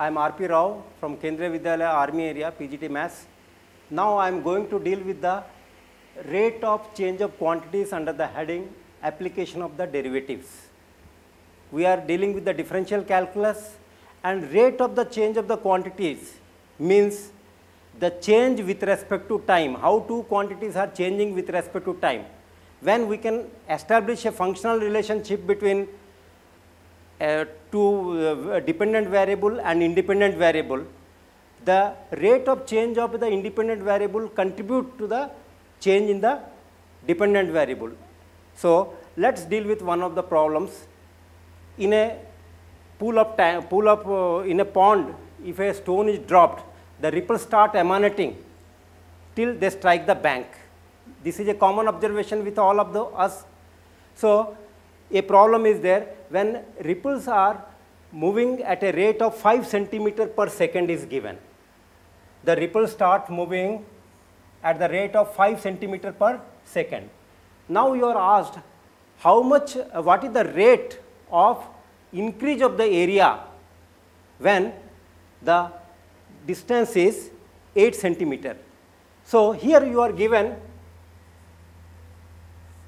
I am R P Rao from Kendra Vidalaya Army Area, PGT Maths. Now I am going to deal with the rate of change of quantities under the heading application of the derivatives. We are dealing with the differential calculus, and rate of the change of the quantities means the change with respect to time, how two quantities are changing with respect to time. When we can establish a functional relationship between two dependent variable and independent variable, the rate of change of the independent variable contribute to the change in the dependent variable. So let's deal with one of the problems. In a pond, if a stone is dropped, the ripples start emanating till they strike the bank. This is a common observation with all of us. So a problem is there when ripples are moving at a rate of 5 centimeter per second is given. The ripples start moving at the rate of 5 centimeter per second. Now you are asked how much, what is the rate of increase of the area when the distance is 8 centimeter. So here you are given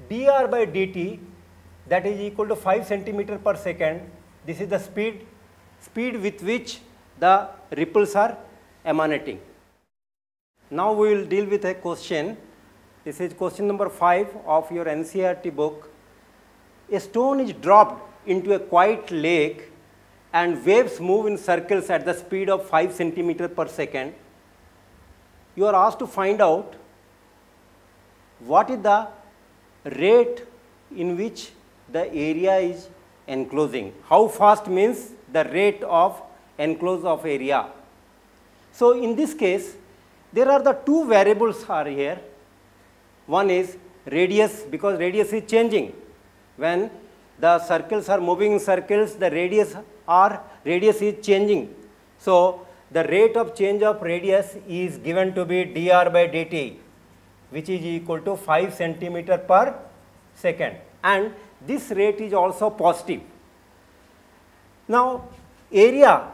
dr by dt, that is equal to 5 centimeter per second. This is the speed with which the ripples are emanating. Now we will deal with a question. This is question number 5 of your NCERT book. A stone is dropped into a quiet lake and waves move in circles at the speed of 5 centimeter per second. You are asked to find out what is the rate in which the area is enclosing. How fast means the rate of enclose of area. So in this case, there are the two variables are here. One is radius, because radius is changing. When the circles are moving in circles, the radius is changing. So the rate of change of radius is given to be dr by dt, which is equal to 5 centimeter per second. And this rate is also positive. Now area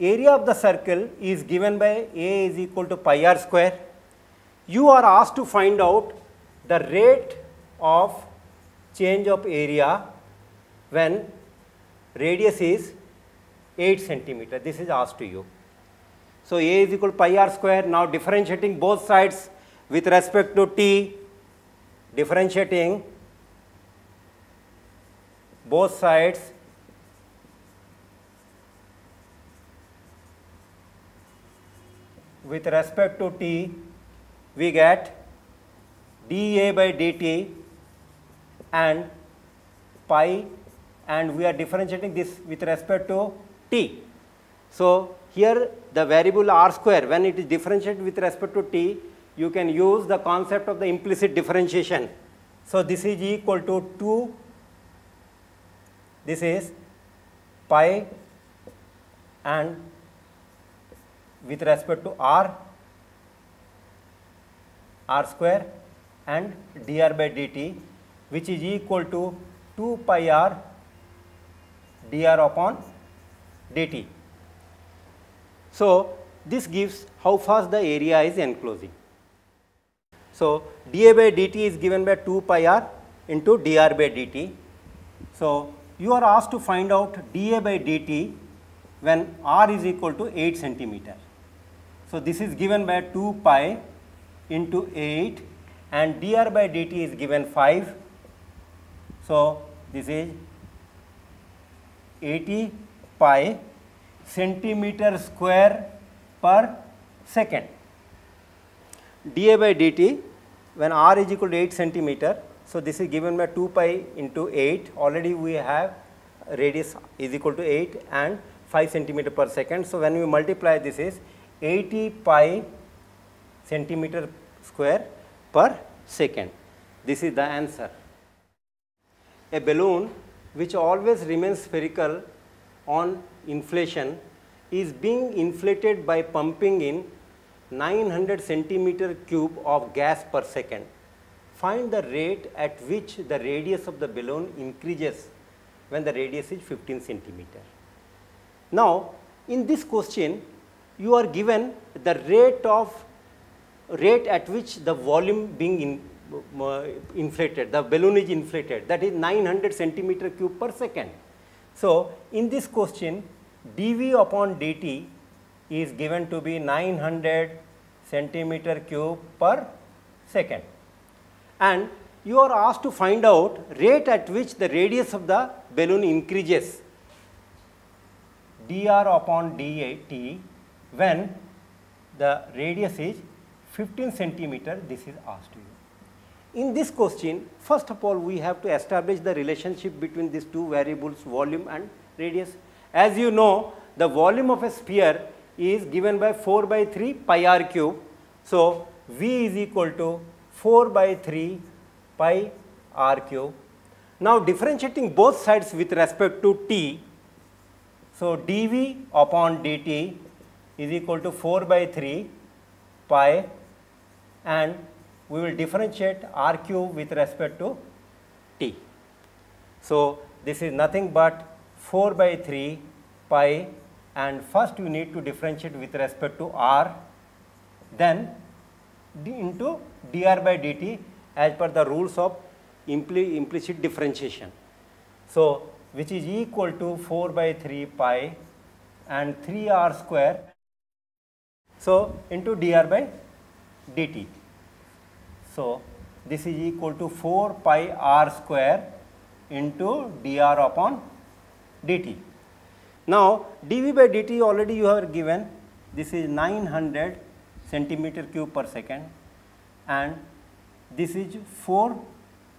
of the circle is given by A is equal to pi r square. You are asked to find out the rate of change of area when radius is 8 centimeter. This is asked to you. So A is equal to pi r square. Now differentiating both sides with respect to t, differentiating both sides with respect to t, we get dA by dt and pi, and we are differentiating this with respect to t. So here the variable r square, when it is differentiated with respect to t, you can use the concept of the implicit differentiation. So this is equal to 2, this is pi, and with respect to r square and dr by dt, which is equal to 2 pi r dr upon dt. So this gives how fast the area is enclosing. So dA by dt is given by 2 pi r into dr by dt. So you are asked to find out dA by dt when r is equal to 8 centimeter. So this is given by 2 pi into 8, and dr by dt is given 5. So this is 80 pi centimeter square per second. dA by dt when r is equal to 8 centimeter. So this is given by 2 pi into 8. Already we have radius is equal to 8 and 5 centimeter per second. So when we multiply, this is 80 pi centimeter square per second. This is the answer. A balloon which always remains spherical on inflation is being inflated by pumping in 900 centimeter cube of gas per second. Find the rate at which the radius of the balloon increases when the radius is 15 centimeter. Now In this question, you are given the rate at which the volume being inflated, the balloon is inflated, that is 900 centimeter cube per second. So, in this question, dV upon dt is given to be 900 centimeter cube per second. And you are asked to find out rate at which the radius of the balloon increases, dr upon dt, when the radius is 15 centimeter, this is asked to you. In this question, first of all, we have to establish the relationship between these two variables, volume and radius. As you know, the volume of a sphere is given by 4 by 3 pi r cube. So, V is equal to 4 by 3 pi r cube. Now, differentiating both sides with respect to t. So, dV upon dt is equal to 4 by 3 pi, and we will differentiate r cube with respect to t. So, this is nothing but 4 by 3 pi, and first you need to differentiate with respect to r, then into dr by dt as per the rules of implicit differentiation. So, which is equal to 4 by 3 pi and 3 r square, so into dr by dt. So, this is equal to 4 pi r square into dr upon dt. Now, dv by dt already you have given, this is 900 centimeter cube per second, and this is 4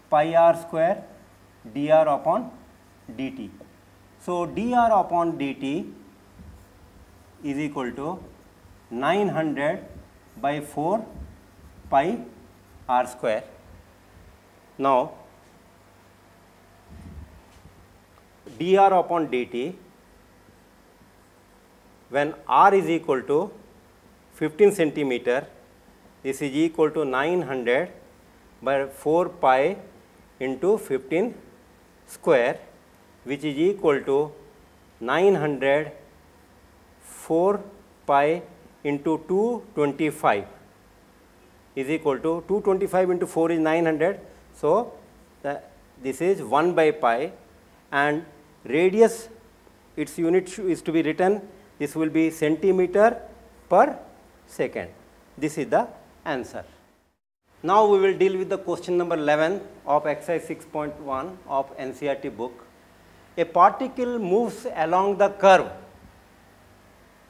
pi r square dr upon dt. So, dr upon dt is equal to 900 by 4 pi r square. Now, dr upon dt, when r is equal to 15 centimeter, this is equal to 900 by 4 pi into 15 square, which is equal to 900 4 pi into 225 is equal to 225 into 4 is 900. So, this is 1 by pi, and radius, its unit is to be written, this will be centimeter per second. This is the answer. Now, we will deal with the question number 11 of exercise 6.1 of NCERT book. A particle moves along the curve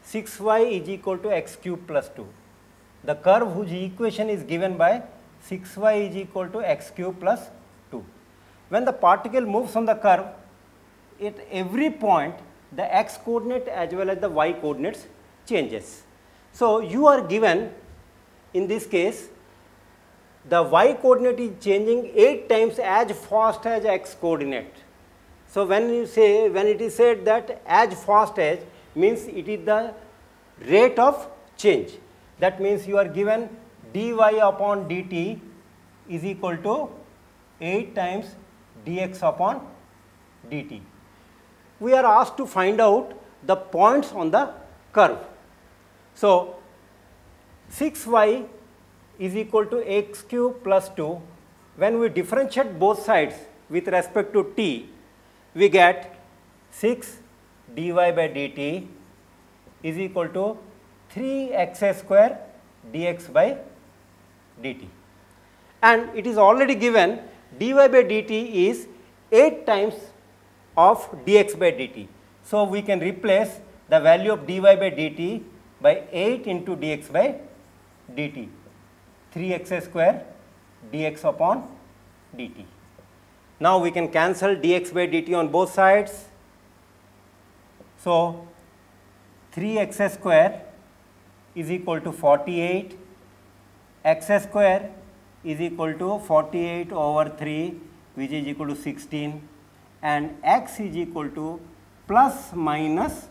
6y is equal to x cube plus 2. The curve whose equation is given by 6y is equal to x cube plus 2. When the particle moves on the curve, at every point the x coordinate as well as the y coordinates changes. So, you are given, in this case, the y coordinate is changing 8 times as fast as x coordinate. So, when it is said that as fast as, means it is the rate of change. That means you are given dy upon dt is equal to 8 times dx upon dt. We are asked to find out the points on the curve. So, 6y is equal to x cube plus 2. When we differentiate both sides with respect to t, we get 6 dy by dt is equal to 3x square dx by dt. And it is already given dy by dt is 8 times of dx by dt. So, we can replace the value of dy by dt by 8 into dx by dt, 3x square dx upon dt. Now, we can cancel dx by dt on both sides. So, 3x square is equal to 48, x square is equal to 48 over 3, which is equal to 16. And x is equal to plus minus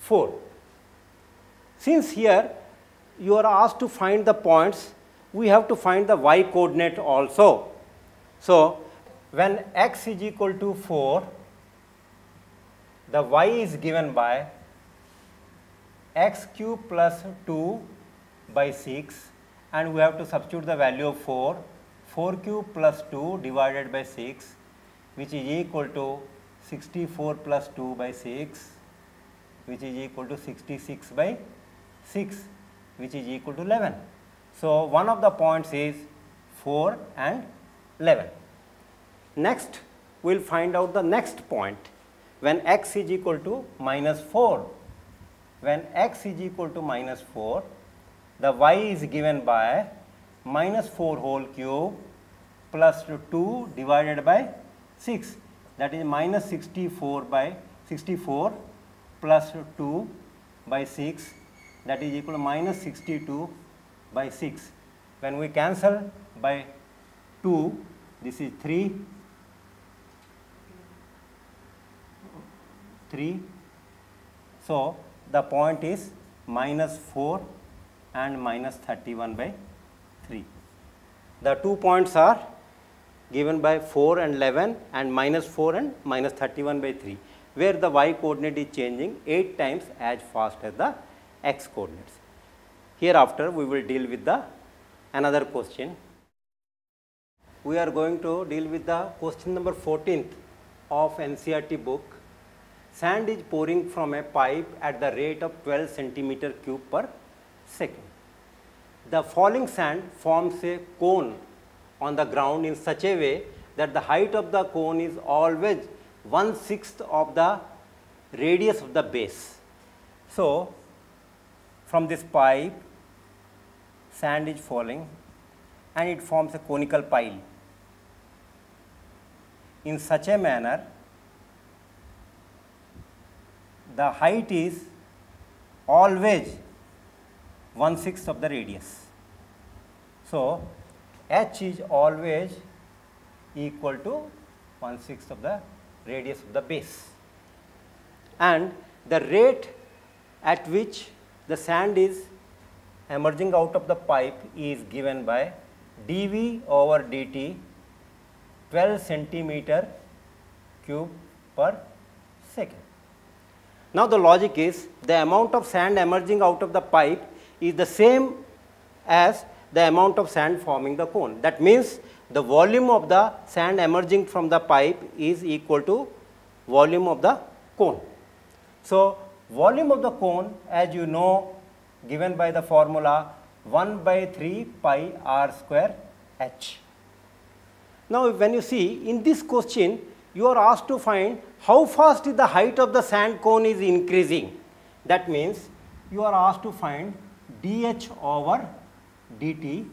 4. Since here you are asked to find the points, we have to find the y coordinate also. So, when x is equal to 4, the y is given by x cube plus 2 by 6 and we have to substitute the value of 4, 4 cube plus 2 divided by 6 which is equal to 64 plus 2 by 6 which is equal to 66 by 6 which is equal to 11. So, one of the points is 4 and 11. Next, we will find out the next point when x is equal to minus 4. When x is equal to minus 4, the y is given by minus 4 whole cube plus 2 divided by 6, that is minus 64 by 64 plus 2 by 6, that is equal to minus 62 by 6. When we cancel by 2, this is 3. So, the point is minus 4 and minus 31 by 3. The 2 points are given by 4 and 11 and minus 4 and minus 31 by 3, where the y coordinate is changing 8 times as fast as the x coordinates. Hereafter, we will deal with the another question. We are going to deal with the question number 14th of NCERT book. Sand is pouring from a pipe at the rate of 12 centimeter cube per second. The falling sand forms a cone on the ground in such a way that the height of the cone is always 1/6 of the radius of the base. So, from this pipe, sand is falling and it forms a conical pile in such a manner the height is always 1/6 of the radius. So, h is always equal to 1/6 of the radius of the base, and the rate at which the sand is emerging out of the pipe is given by dv over dt 12 centimeter cube per second. Now, the logic is the amount of sand emerging out of the pipe is the same as the amount of sand forming the cone. That means, the volume of the sand emerging from the pipe is equal to volume of the cone. So, volume of the cone, as you know, given by the formula 1 by 3 pi r square h. Now, when you see in this question, you are asked to find how fast is the height of the sand cone is increasing. That means, you are asked to find dh over dt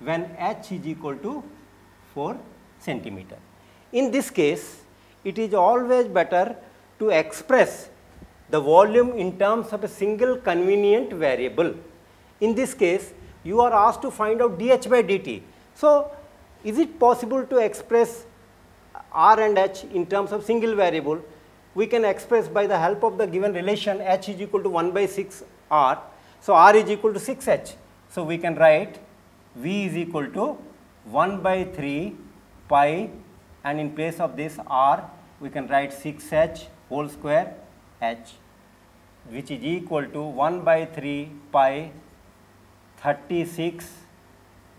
when h is equal to 4 centimeter. In this case, it is always better to express the volume in terms of a single convenient variable. In this case, you are asked to find out dh by dt. So, is it possible to express r and h in terms of single variable? We can express by the help of the given relation h is equal to 1 by 6 r. So, r is equal to 6h. So, we can write v is equal to 1 by 3 pi and in place of this r, we can write 6h whole square h, which is equal to 1 by 3 pi 36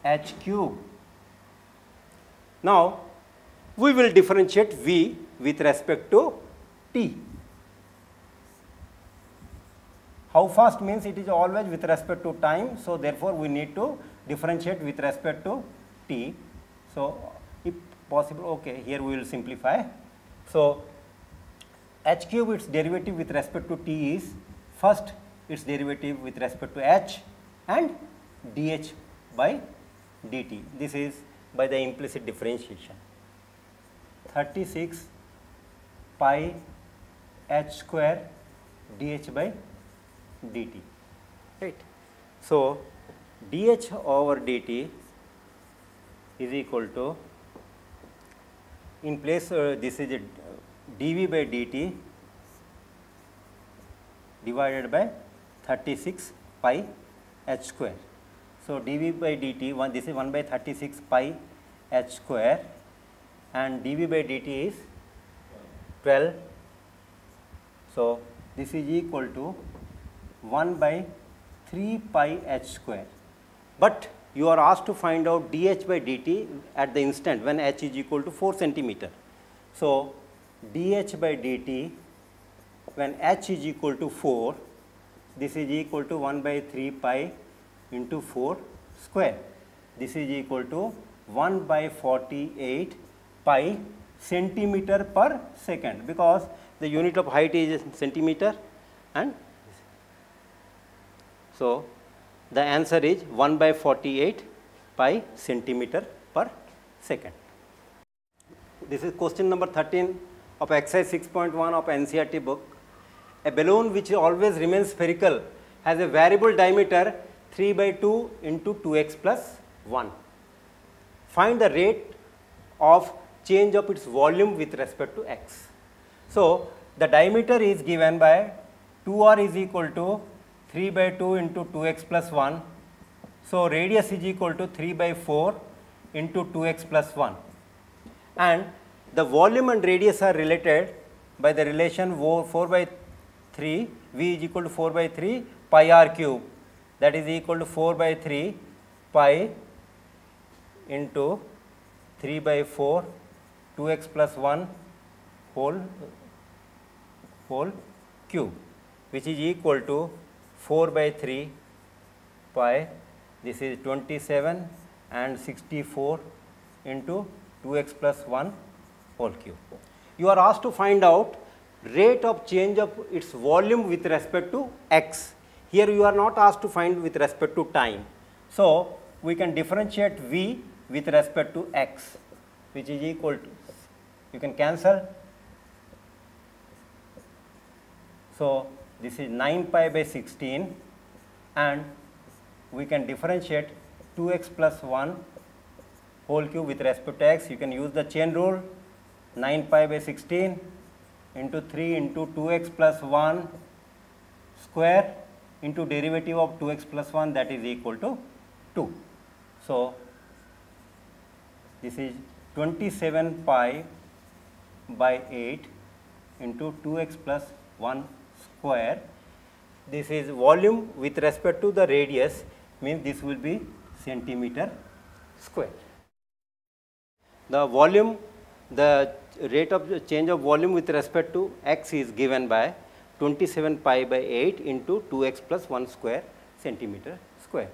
h cube. Now, we will differentiate v with respect to t. How fast means it is always with respect to time. So, therefore, we need to differentiate with respect to t. So, if possible, okay, here we will simplify. So, h cube its derivative with respect to t is first its derivative with respect to h and dh by dt. This is by the implicit differentiation. 36 pi h square dh by dt, right. So, dh over dt is equal to, in place this is dv by dt divided by 36 pi h square. So, dv by dt, this is 1 by 36 pi h square, and dv by dt is 12. So, this is equal to 1/3 pi h square. But you are asked to find out dH by dt at the instant when h is equal to 4 centimeter. So, dH by dt when h is equal to 4, this is equal to 1/3 pi into 4 square. This is equal to 1/48 pi centimeter per second, because the unit of height is centimeter, and so the answer is 1/48 pi centimeter per second. This is question number 13 of exercise 6.1 of NCERT book. A balloon which always remains spherical has a variable diameter 3/2 into 2x plus 1. Find the rate of change of its volume with respect to x. So, the diameter is given by 2r is equal to 3/2 into 2x plus 1. So, radius is equal to 3/4 into 2x plus 1, and the volume and radius are related by the relation 4/3, v is equal to 4/3 pi r cube, that is equal to 4/3 pi into 3/4 2x plus 1 whole cube, which is equal to 4/3 pi, this is 27 and 64 into 2x plus 1 whole cube. You are asked to find out rate of change of its volume with respect to x. Here you are not asked to find with respect to time. So, we can differentiate v with respect to x, which is equal to, you can cancel. So, this is 9 pi by 16, and we can differentiate 2x plus 1 whole cube with respect to x. You can use the chain rule, 9 pi by 16 into 3 into 2x plus 1 square into derivative of 2x plus 1, that is equal to 2. So, this is 27 pi by 8 into 2x plus 1 square. This is volume with respect to the radius, means this will be centimeter square. The volume, the rate of change of volume with respect to x is given by 27 pi by 8 into 2x plus 1 square centimeter square.